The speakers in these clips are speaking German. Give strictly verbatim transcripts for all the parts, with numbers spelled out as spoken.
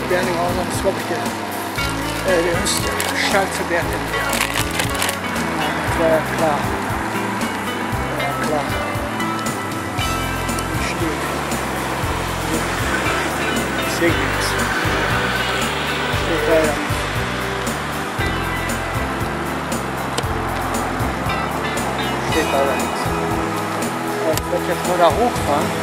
bjerning av de svakte rundt selvforbedring. Det er klart. Det er klart. Slik. Sikkert. Slik er det. Slik er det. Jeg vet ikke hvor det er hovedfann.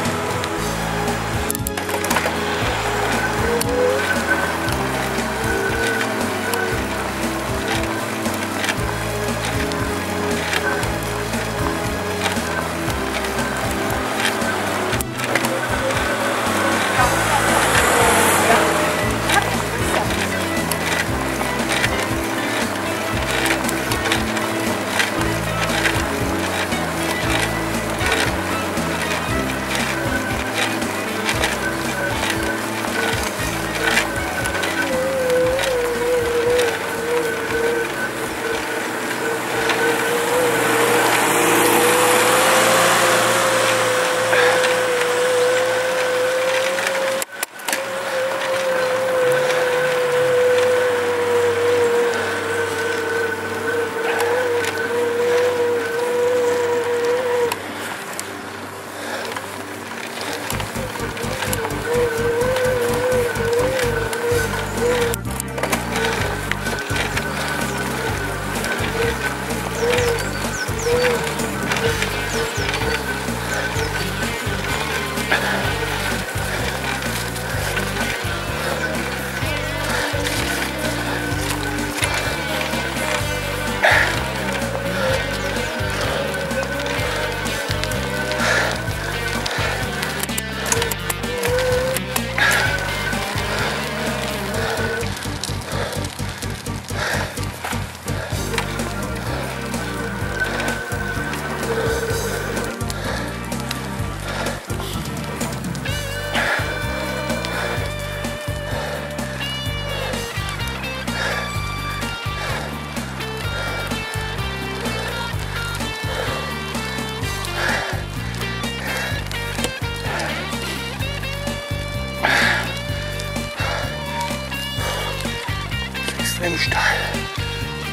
Extrem steil.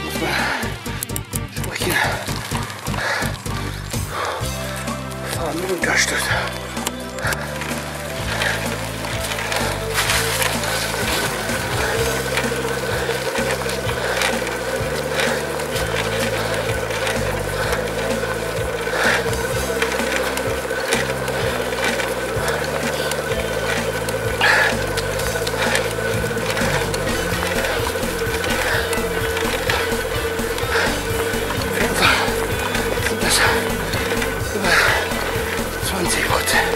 Muss man sprechen. Fahren nur unterstützt. Thank you.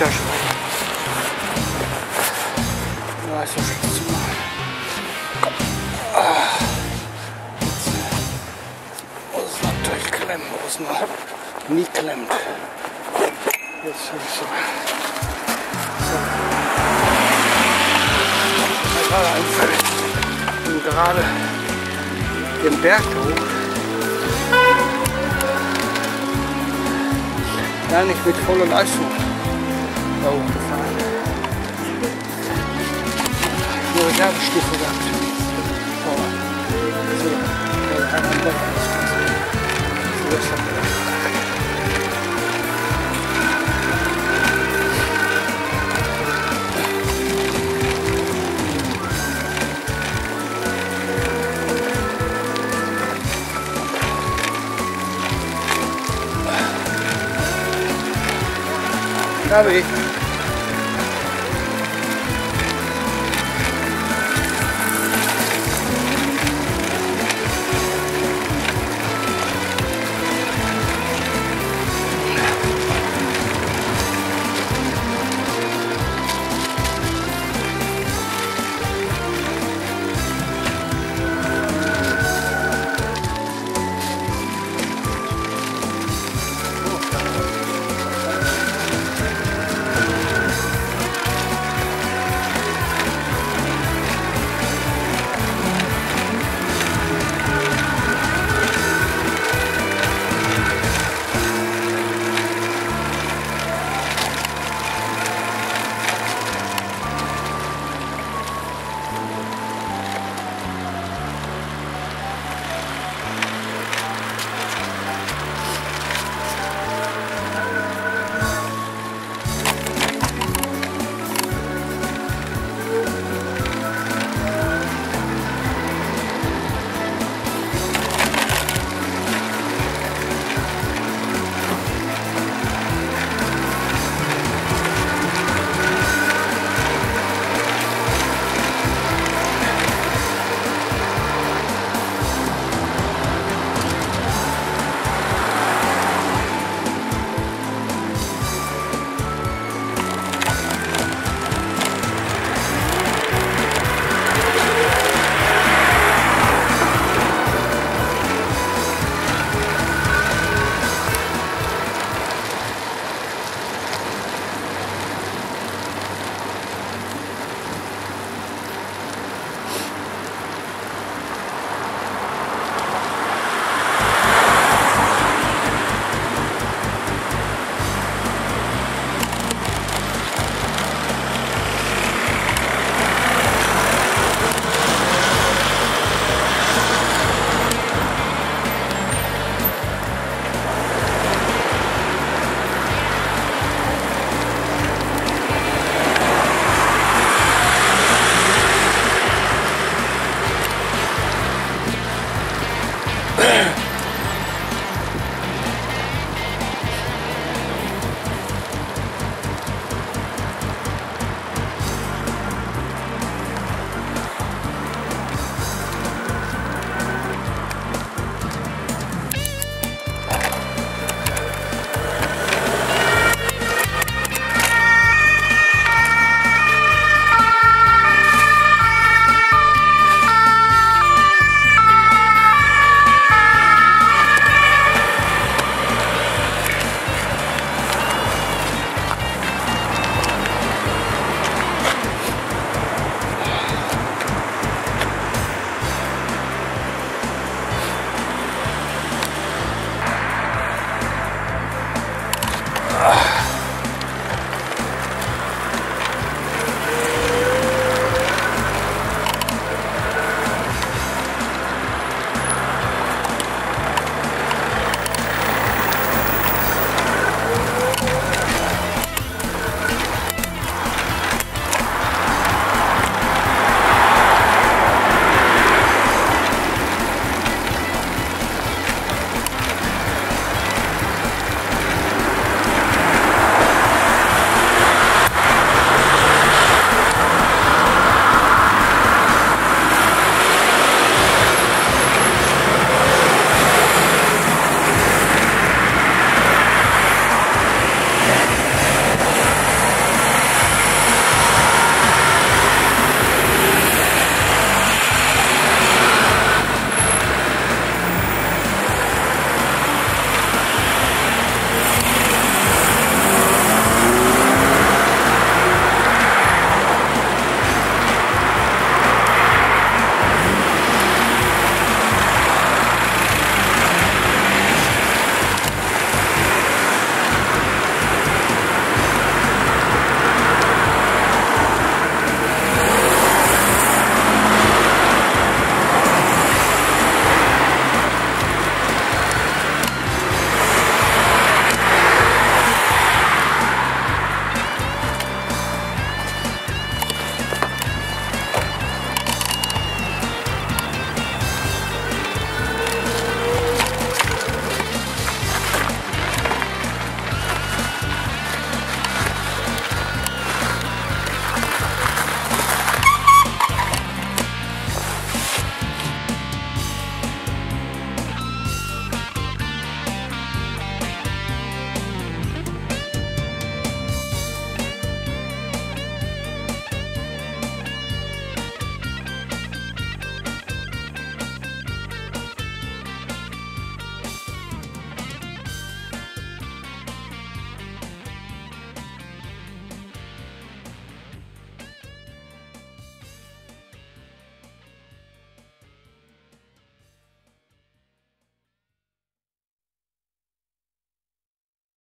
даже. Давай, слушай, muss natürlich klemmen, was man nie klemmt. Jetzt sowieso. So. Gerade einfällig. Ich bin gerade den Berg hoch. Nein, nicht mit voller Leistung da hochgefahren. Nur Reservestufe gehabt. So. So. Ein anderer. So, da bin ich.